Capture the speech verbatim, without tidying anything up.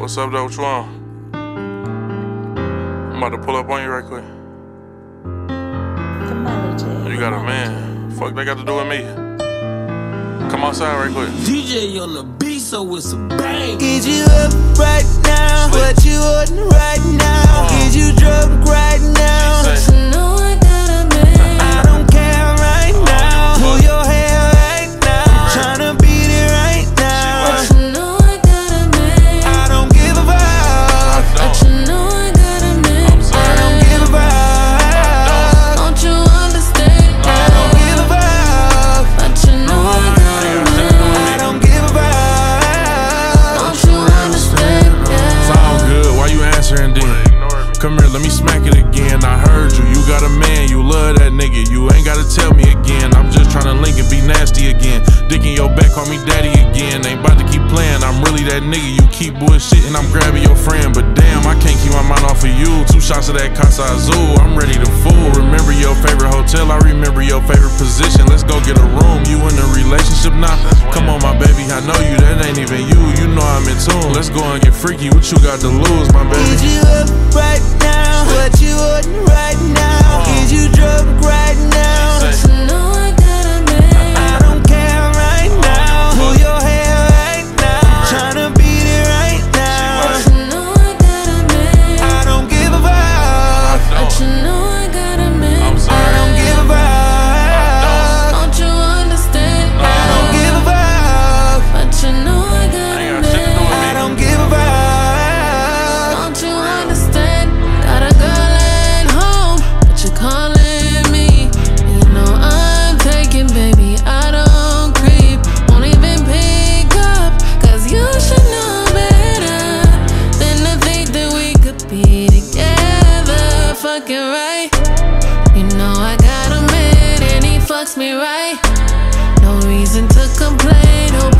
What's up, though? What you on? I'm about to pull up on you right quick. You got a man. Fuck, they got to do with me. Come outside right quick. D J on the beat, so it's a bang. Is you up right now? What you ordering right now? Is you drunk right now? I know I got a man. I don't care right now. Pull your hair right now. Tryna beat it right now. But you know I got a man. I don't give a fuck. But you know I got a man. I don't give a fuck. Don't you understand? I don't give a fuck. But you know I got a man. I don't give a fuck. Don't you understand? It's all good. Why you answering then? Come here, let me smack it again. I heard you, you got a man, you love that nigga. You ain't gotta tell me again. I'm just tryna link and be nasty again. Dick in your back, call me daddy again. Ain't about to keep playing, I'm really that nigga. You keep bullshit and I'm grabbing your friend. But damn, I can't keep my mind off of you. Two shots of that Casa Azul, I'm ready to fool. Remember your favorite hotel, I remember your favorite position. Let's go get a room, you in a relationship now? Nah, come on my baby, I know you, that ain't even you. You know I'm in tune, let's go and get freaky. What you got to lose, my baby? Is you up right now? What you ordering right now? Is you drunk right now? You know I got a man. I don't care right now. Pull your hair right now. Tryna beat it right now. But you know I got a man. I don't give a fuck. But you know I got a man. I don't give a fuck. Don't you understand? I don't give a fuck. But you know I got a man. I don't give a fuck. Don't you understand? Got a girl at home, but you calling me. You know I'm taking, baby, I don't creep. Won't even pick up, cause you should know better than to think that we could be together. Fucking right. You know I got a man and he fucks me right. No reason to complain. Hope